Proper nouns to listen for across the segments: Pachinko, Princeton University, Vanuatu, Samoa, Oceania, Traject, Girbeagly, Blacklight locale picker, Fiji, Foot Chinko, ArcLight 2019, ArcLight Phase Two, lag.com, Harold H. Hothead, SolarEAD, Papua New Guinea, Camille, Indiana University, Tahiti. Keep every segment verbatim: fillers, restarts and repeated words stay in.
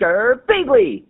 Girbeagly!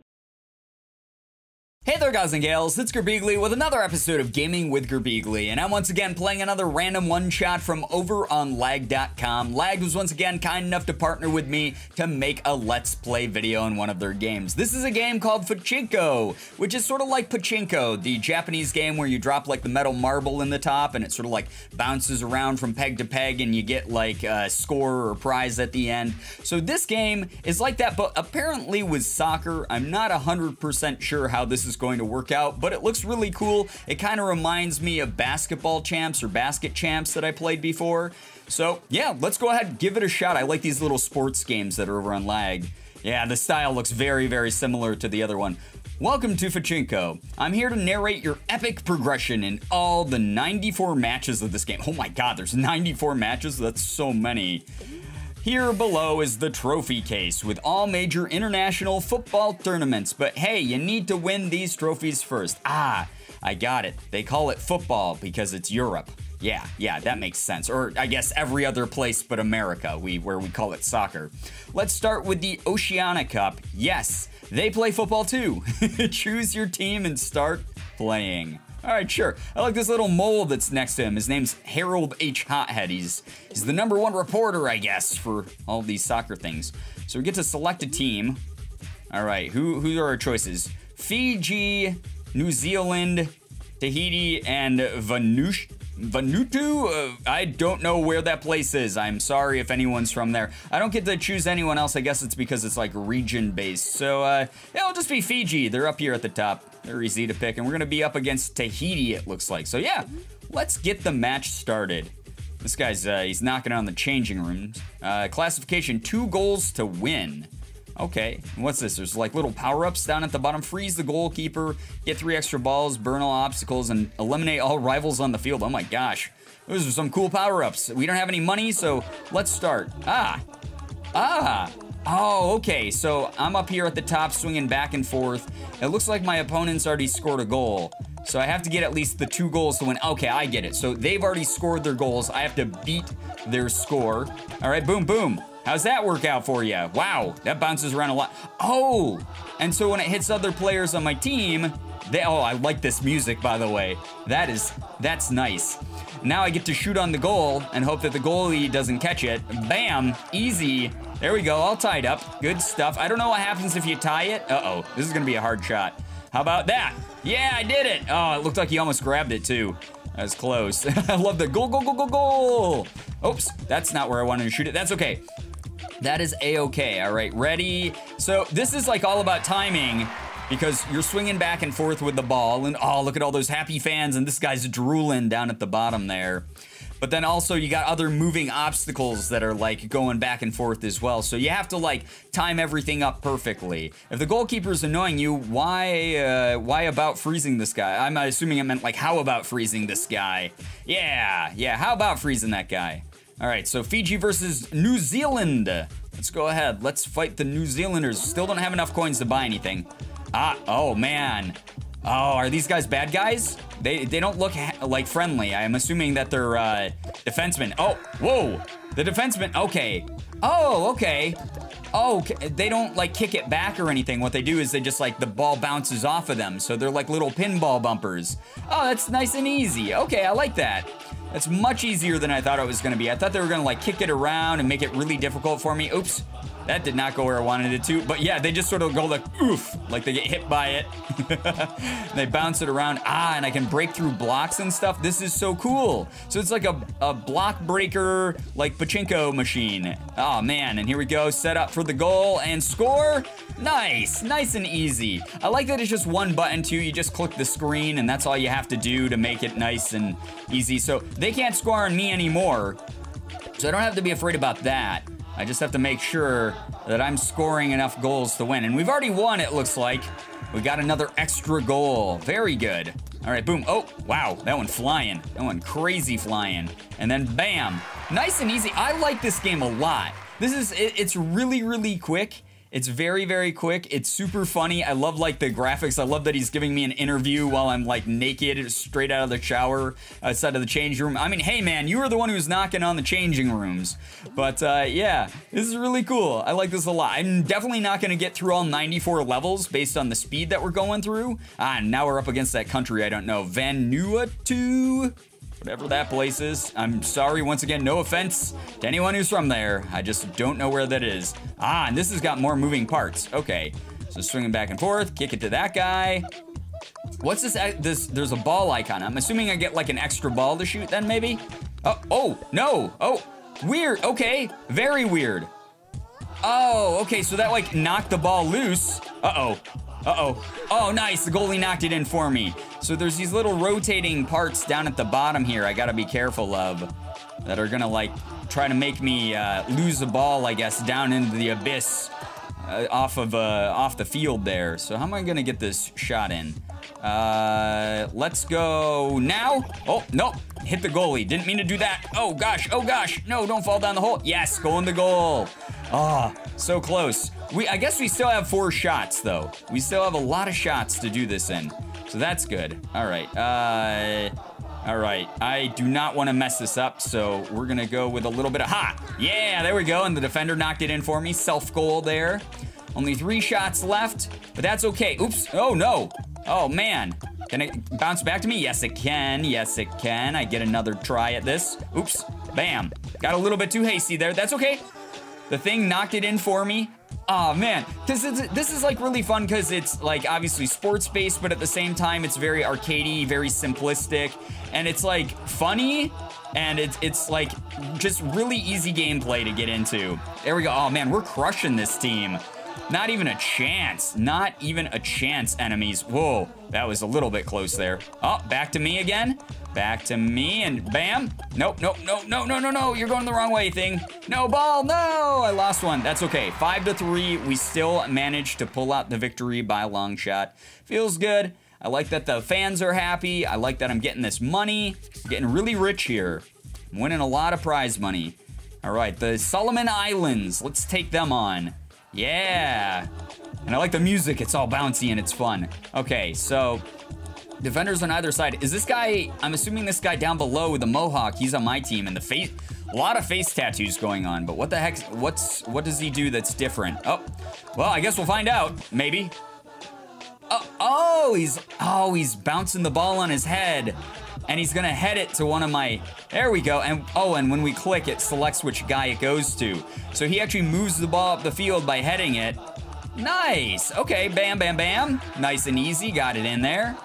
Hey there guys and gals, it's Girbeagly with another episode of Gaming with Girbeagly, and I'm once again playing another random one-shot from over on lag dot com. Lag was once again kind enough to partner with me to make a Let's Play video in one of their games. This is a game called Foot Chinko, which is sort of like Pachinko, the Japanese game where you drop like the metal marble in the top and it sort of like bounces around from peg to peg and you get like a score or a prize at the end. So this game is like that, but apparently with soccer. I'm not one hundred percent sure how this is is going to work out, but it looks really cool. It kind of reminds me of Basketball Champs or Basket Champs that I played before. So yeah, let's go ahead and give it a shot. I like these little sports games that are over on Lag. Yeah, the style looks very, very similar to the other one. Welcome to Pachinko. I'm here to narrate your epic progression in all the ninety-four matches of this game. Oh my god, there's ninety-four matches? That's so many. Here below is the trophy case with all major international football tournaments, but hey, you need to win these trophies first. Ah, I got it. They call it football because it's Europe. Yeah, yeah, that makes sense. Or I guess every other place but America, we where we call it soccer. Let's start with the Oceania Cup. Yes, they play football too. Choose your team and start playing. All right, sure. I like this little mole that's next to him. His name's Harold H. Hothead. He's, he's the number one reporter, I guess, for all these soccer things. So we get to select a team. All right, who, who are our choices? Fiji, New Zealand, Tahiti, and Vanuatu. Vanuatu? Uh, I don't know where that place is. I'm sorry if anyone's from there. I don't get to choose anyone else. I guess it's because it's like region-based. So, uh, yeah, it'll just be Fiji. They're up here at the top. They're easy to pick, and we're gonna be up against Tahiti, it looks like. So yeah, let's get the match started. This guy's, uh, he's knocking on the changing rooms. Uh, classification, two goals to win. Okay, what's this? There's like little power-ups down at the bottom. Freeze the goalkeeper, get three extra balls, burn all obstacles, and eliminate all rivals on the field. Oh my gosh, those are some cool power-ups. We don't have any money, so let's start. Ah, ah. Oh, okay, so I'm up here at the top swinging back and forth. It looks like my opponent's already scored a goal, so I have to get at least the two goals to win. Okay, I get it. So they've already scored their goals. I have to beat their score. All right, boom, boom. How's that work out for you? Wow, that bounces around a lot. Oh, and so when it hits other players on my team, they, oh, I like this music, by the way. That is, that's nice. Now I get to shoot on the goal and hope that the goalie doesn't catch it. Bam, easy. There we go, all tied up. Good stuff. I don't know what happens if you tie it. Uh-oh, this is gonna be a hard shot. How about that? Yeah, I did it. Oh, it looked like he almost grabbed it too. That was close. I love the goal, goal, goal, goal, goal. Oops, that's not where I wanted to shoot it. That's okay. That is a-okay, all right, ready? So this is like all about timing, because you're swinging back and forth with the ball, and oh, look at all those happy fans, and this guy's drooling down at the bottom there. But then also you got other moving obstacles that are like going back and forth as well. So you have to like time everything up perfectly. If the goalkeeper's annoying you, why uh, why about freezing this guy? I'm assuming it meant like, how about freezing this guy? Yeah, yeah, how about freezing that guy? All right, so Fiji versus New Zealand. Let's go ahead, let's fight the New Zealanders. Still don't have enough coins to buy anything. Ah, oh man. Oh, are these guys bad guys? They they don't look ha like friendly. I'm assuming that they're uh, defensemen. Oh, whoa, the defensemen, okay. Oh, okay. Oh, they don't like kick it back or anything. What they do is they just like the ball bounces off of them. So they're like little pinball bumpers. Oh, that's nice and easy. Okay, I like that. That's much easier than I thought it was gonna be. I thought they were gonna like kick it around and make it really difficult for me. Oops. That did not go where I wanted it to, but yeah, they just sort of go like, oof, like they get hit by it. They bounce it around, ah, and I can break through blocks and stuff. This is so cool. So it's like a, a block breaker, like Pachinko machine. Oh man, and here we go, set up for the goal and score. Nice, nice and easy. I like that it's just one button too. You just click the screen and that's all you have to do to make it nice and easy. So they can't score on me anymore. So I don't have to be afraid about that. I just have to make sure that I'm scoring enough goals to win. And we've already won, it looks like. We got another extra goal. Very good. All right, boom. Oh, wow. That one flying. That one crazy flying. And then bam. Nice and easy. I like this game a lot. This is, it, it's really, really quick. It's very, very quick. It's super funny. I love like the graphics. I love that he's giving me an interview while I'm like naked straight out of the shower outside of the change room. I mean, hey man, you were the one who was knocking on the changing rooms. But uh, yeah, this is really cool. I like this a lot. I'm definitely not gonna get through all ninety-four levels based on the speed that we're going through. Ah, now we're up against that country. I don't know, Vanuatu? Whatever that place is. I'm sorry, once again, no offense to anyone who's from there. I just don't know where that is. Ah, and this has got more moving parts. Okay, so swinging back and forth, kick it to that guy. What's this, this, there's a ball icon. I'm assuming I get like an extra ball to shoot then maybe? Oh, oh, no, oh, weird, okay, very weird. Oh, okay, so that like knocked the ball loose. Uh-oh. Uh-oh. Oh, nice. The goalie knocked it in for me. So there's these little rotating parts down at the bottom here I got to be careful of that are going to, like, try to make me uh, lose the ball, I guess, down into the abyss uh, off of uh, off the field there. So how am I going to get this shot in? Uh, let's go now. Oh, no. Hit the goalie. Didn't mean to do that. Oh, gosh. Oh, gosh. No, don't fall down the hole. Yes, go in the goal. Ah, oh, so close. We, I guess we still have four shots, though. We still have a lot of shots to do this in. So that's good. All right. Uh, all right. I do not want to mess this up, so we're going to go with a little bit of... Ha! Yeah, there we go. And the defender knocked it in for me. Self-goal there. Only three shots left, but that's okay. Oops. Oh, no. Oh, man. Can it bounce back to me? Yes, it can. Yes, it can. I get another try at this. Oops. Bam. Got a little bit too hasty there. That's okay. The thing knocked it in for me. Oh man, this is, this is like really fun because it's like obviously sports-based, but at the same time, it's very arcadey, very simplistic, and it's like funny, and it's, it's like just really easy gameplay to get into. There we go. Oh man, we're crushing this team. Not even a chance. Not even a chance, enemies. Whoa, that was a little bit close there. Oh, back to me again. Back to me and bam. Nope, nope, nope, no, no, no, no. You're going the wrong way, thing. No ball, no. I lost one. That's okay. Five to three. We still managed to pull out the victory by a long shot. Feels good. I like that the fans are happy. I like that I'm getting this money. I'm getting really rich here. I'm winning a lot of prize money. All right, the Solomon Islands. Let's take them on. Yeah. And I like the music. It's all bouncy and it's fun. Okay, so... defenders on either side. Is this guy, I'm assuming this guy down below with the mohawk, he's on my team, and the face, a lot of face tattoos going on, but what the heck, what's, what does he do that's different? Oh, well, I guess we'll find out, maybe. Oh, oh, he's, oh, he's bouncing the ball on his head, and he's gonna head it to one of my, there we go, and oh, and when we click, it selects which guy it goes to. So he actually moves the ball up the field by heading it. Nice, okay, bam, bam, bam. Nice and easy, got it in there.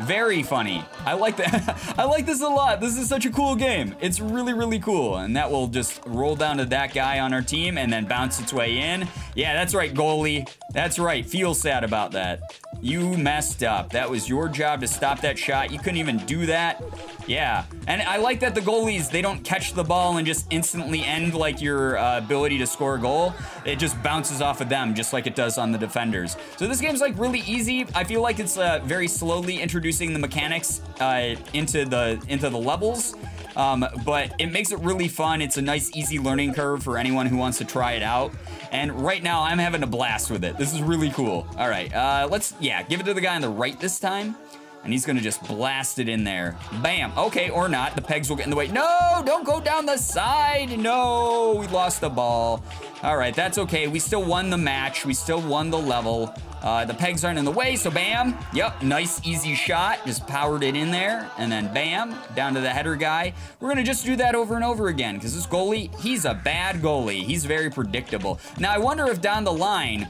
Very funny. I like that. I like this a lot. This is such a cool game. It's really, really cool. And that will just roll down to that guy on our team and then bounce its way in. Yeah, that's right, goalie. That's right. Feel sad about that. You messed up. That was your job to stop that shot. You couldn't even do that. Yeah. And I like that the goalies, they don't catch the ball and just instantly end like your uh, ability to score a goal. It just bounces off of them just like it does on the defenders. So this game's like really easy. I feel like it's uh, very slowly introducing the mechanics uh, into the into the levels. Um, but it makes it really fun. It's a nice, easy learning curve for anyone who wants to try it out. And right now, I'm having a blast with it. This is really cool. All right, uh, let's, yeah, give it to the guy on the right this time. And he's gonna just blast it in there. Bam, okay, or not. The pegs will get in the way. No, don't go down the side. No, we lost the ball. All right, that's okay. We still won the match. We still won the level. Uh, the pegs aren't in the way, so bam. Yep, nice, easy shot. Just powered it in there, and then bam, down to the header guy. We're gonna just do that over and over again, because this goalie, he's a bad goalie. He's very predictable. Now, I wonder if down the line,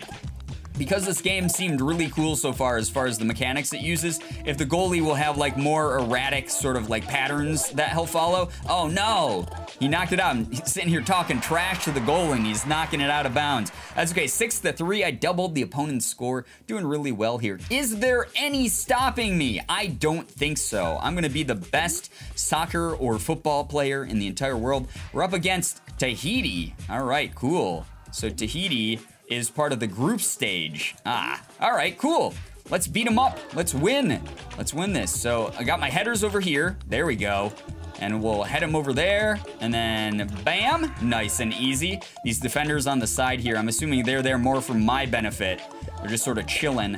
because this game seemed really cool so far as far as the mechanics it uses, if the goalie will have like more erratic sort of like patterns that he'll follow. Oh no, he knocked it out. I'm sitting here talking trash to the goalie and he's knocking it out of bounds. That's okay, six to three, I doubled the opponent's score. Doing really well here. Is there any stopping me? I don't think so. I'm gonna be the best soccer or football player in the entire world. We're up against Tahiti. All right, cool. So Tahiti is part of the group stage. Ah, all right, cool. Let's beat them up. Let's win. Let's win this. So I got my headers over here. There we go. and we'll head him over there, and then bam, nice and easy. These defenders on the side here, I'm assuming they're there more for my benefit. They're just sort of chilling.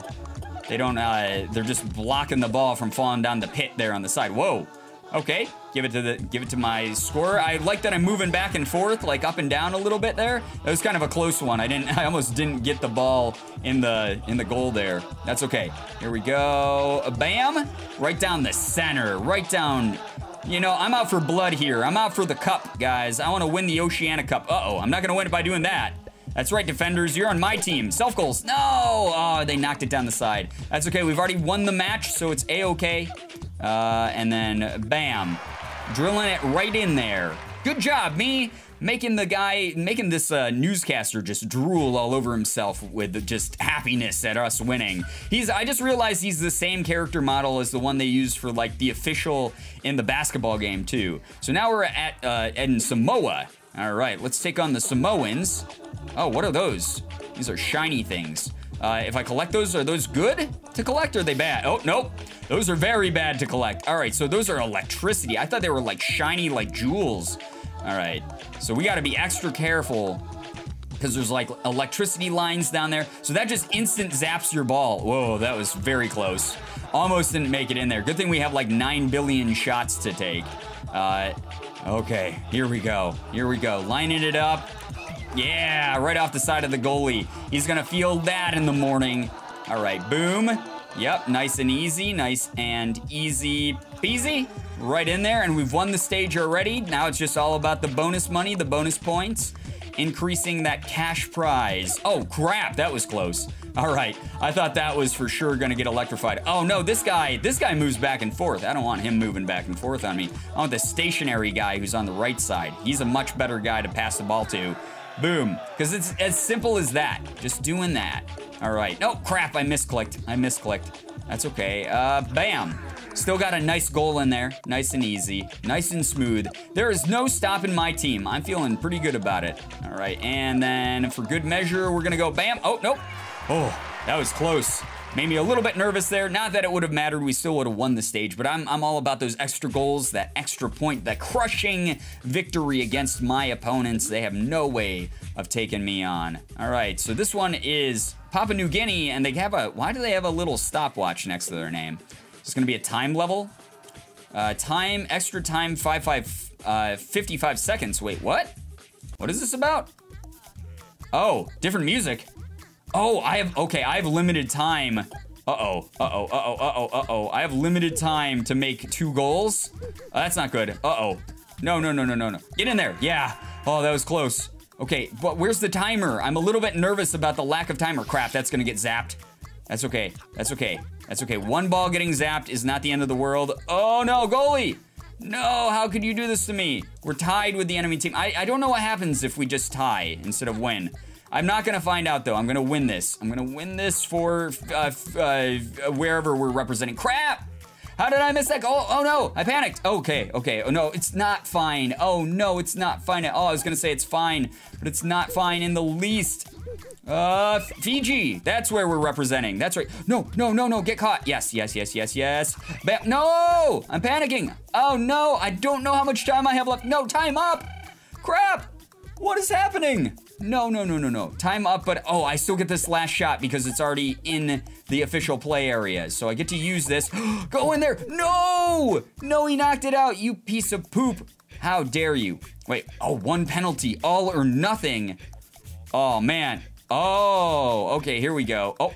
They don't, uh, they're just blocking the ball from falling down the pit there on the side. Whoa, okay, give it to the, give it to my scorer. I like that I'm moving back and forth, like up and down a little bit there. That was kind of a close one. I didn't, I almost didn't get the ball in the, in the goal there. That's okay. Here we go, bam, right down the center, right down. You know, I'm out for blood here. I'm out for the cup, guys. I want to win the Oceania Cup. Uh-oh, I'm not going to win it by doing that. That's right, defenders. You're on my team. Self-goals. No! Oh, they knocked it down the side. That's okay. We've already won the match, so it's A-okay. Uh, and then, bam. Drilling it right in there. Good job, me. Making the guy, making this uh, newscaster just drool all over himself with just happiness at us winning. He's, I just realized he's the same character model as the one they used for like the official in the basketball game too. So now we're at, uh, in Samoa. All right, let's take on the Samoans. Oh, what are those? These are shiny things. Uh, if I collect those, are those good to collect or are they bad? Oh, nope. Those are very bad to collect. All right, so those are electricity. I thought they were like shiny like jewels. All right, so we gotta be extra careful because there's like electricity lines down there. So that just instant zaps your ball. Whoa, that was very close. Almost didn't make it in there. Good thing we have like nine billion shots to take. Uh, okay, here we go, here we go. Lining it up. Yeah, right off the side of the goalie. He's gonna feel that in the morning. All right, boom. Yep, nice and easy, nice and easy peasy. Right in there, and we've won the stage already. Now it's just all about the bonus money, the bonus points, increasing that cash prize. Oh, crap, that was close. All right, I thought that was for sure gonna get electrified. Oh no, this guy, this guy moves back and forth. I don't want him moving back and forth on me. I want the stationary guy who's on the right side. He's a much better guy to pass the ball to. Boom, because it's as simple as that. Just doing that. All right, oh crap, I misclicked, I misclicked. That's okay, uh, bam. Still got a nice goal in there, nice and easy, nice and smooth. There is no stopping my team. I'm feeling pretty good about it. All right, and then for good measure, we're gonna go bam, oh, nope. Oh, that was close. Made me a little bit nervous there. Not that it would have mattered, we still would have won the stage, but I'm, I'm all about those extra goals, that extra point, that crushing victory against my opponents. They have no way of taking me on. All right, so this one is Papua New Guinea, and they have a, why do they have a little stopwatch next to their name? It's gonna be a time level. Uh, time, extra time, five, five, uh, fifty-five seconds. Wait, what? What is this about? Oh, different music. Oh, I have, okay, I have limited time. Uh-oh, uh-oh, uh-oh, uh-oh, uh-oh. I have limited time to make two goals. Oh, that's not good, uh-oh. No, no, no, no, no, no. Get in there, yeah. Oh, that was close. Okay, but where's the timer? I'm a little bit nervous about the lack of timer. Crap, that's gonna get zapped. That's okay, that's okay. That's okay, one ball getting zapped is not the end of the world. Oh no, goalie! No, how could you do this to me? We're tied with the enemy team. I, I don't know what happens if we just tie instead of win. I'm not gonna find out though, I'm gonna win this. I'm gonna win this for uh, uh, wherever we're representing. Crap! How did I miss that goal? Oh no, I panicked. Okay, okay, oh no, it's not fine. Oh no, it's not fine at all. I was gonna say it's fine, but it's not fine in the least. Uh, Fiji, that's where we're representing. That's right. No, no, no, no, get caught. Yes, yes, yes, yes, yes. Bam. No, I'm panicking. Oh no, I don't know how much time I have left. No, time up. Crap, what is happening? No, no, no, no, no, time up, but oh, I still get this last shot because it's already in the official play area. So I get to use this. Go in there. No, no, he knocked it out, you piece of poop. How dare you? Wait, oh, one penalty, all or nothing. Oh man. Oh, okay, here we go. Oh,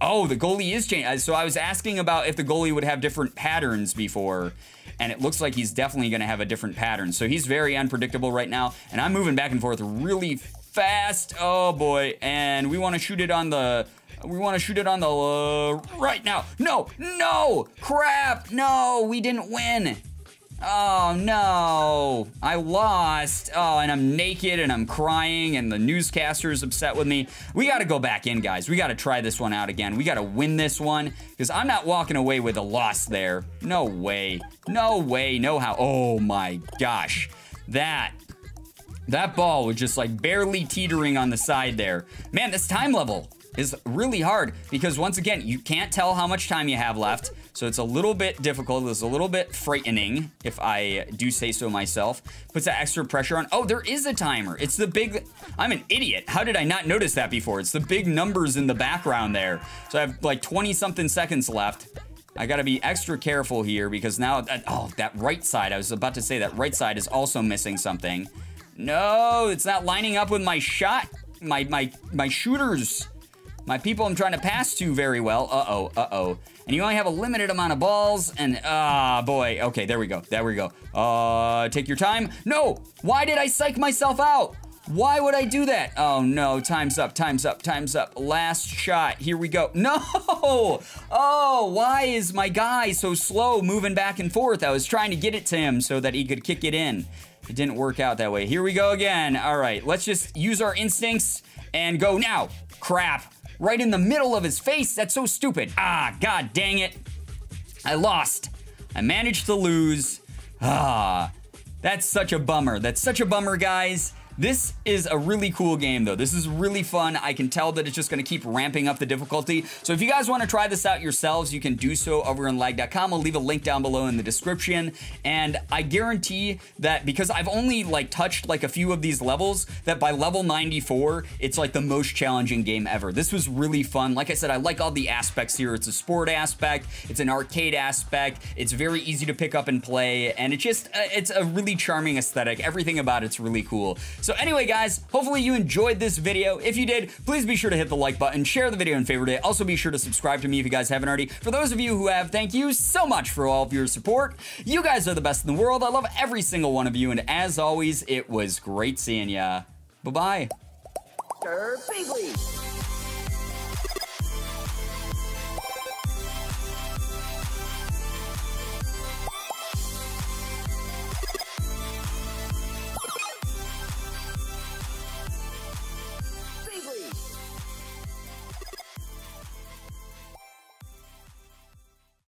oh, the goalie is changing. So I was asking about if the goalie would have different patterns before, and it looks like he's definitely gonna have a different pattern. So he's very unpredictable right now, and I'm moving back and forth really fast. Oh boy, and we wanna shoot it on the, we wanna shoot it on the, uh, right now. No, no, crap, no, we didn't win. Oh no, I lost. Oh, and I'm naked and I'm crying and the newscaster is upset with me. We gotta go back in, guys. We gotta try this one out again. We gotta win this one because I'm not walking away with a loss there. No way, no way, no how. Oh my gosh, that, that ball was just like barely teetering on the side there. Man, this time level, is really hard because, once again, you can't tell how much time you have left. So it's a little bit difficult. It's a little bit frightening, if I do say so myself. Puts that extra pressure on. Oh, there is a timer. It's the big... I'm an idiot. How did I not notice that before? It's the big numbers in the background there. So I have like twenty-something seconds left. I gotta be extra careful here because now... That, oh, that right side. I was about to say that right side is also missing something. No, it's not lining up with my shot. My, my, my shooters. My people I'm trying to pass to very well. Uh-oh, uh-oh. And you only have a limited amount of balls and, ah, uh, boy. Okay, there we go, there we go. Uh, take your time. No, why did I psych myself out? Why would I do that? Oh no, time's up, time's up, time's up. Last shot, here we go. No! Oh, why is my guy so slow moving back and forth? I was trying to get it to him so that he could kick it in. It didn't work out that way. Here we go again. All right, let's just use our instincts and go now. Crap. Right in the middle of his face. That's so stupid. Ah, god dang it. I lost. I managed to lose. Ah, that's such a bummer. That's such a bummer, guys. This is a really cool game, though. This is really fun. I can tell that it's just going to keep ramping up the difficulty. So if you guys want to try this out yourselves, you can do so over on lag dot com. I'll leave a link down below in the description. And I guarantee that because I've only like touched like a few of these levels, that by level ninety-four, it's like the most challenging game ever. This was really fun. Like I said, I like all the aspects here. It's a sport aspect. It's an arcade aspect. It's very easy to pick up and play. And it's just, it's a really charming aesthetic. Everything about it's really cool. So anyway, guys, hopefully you enjoyed this video. If you did, please be sure to hit the like button, share the video and favorite it. Also be sure to subscribe to me if you guys haven't already. For those of you who have, thank you so much for all of your support. You guys are the best in the world. I love every single one of you. And as always, it was great seeing ya. Bye-bye. Girbeagly.